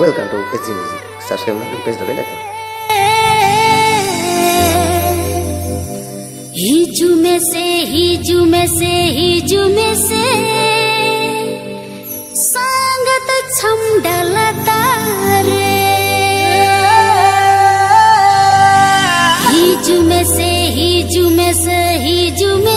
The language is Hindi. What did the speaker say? Welcome to SG music. Subscribe करके प्रेस दबे लेते हैं। हिजू में से हिजू में से हिजू में से संगत छम डलता रे। हिजू में से हिजू में से हिजू में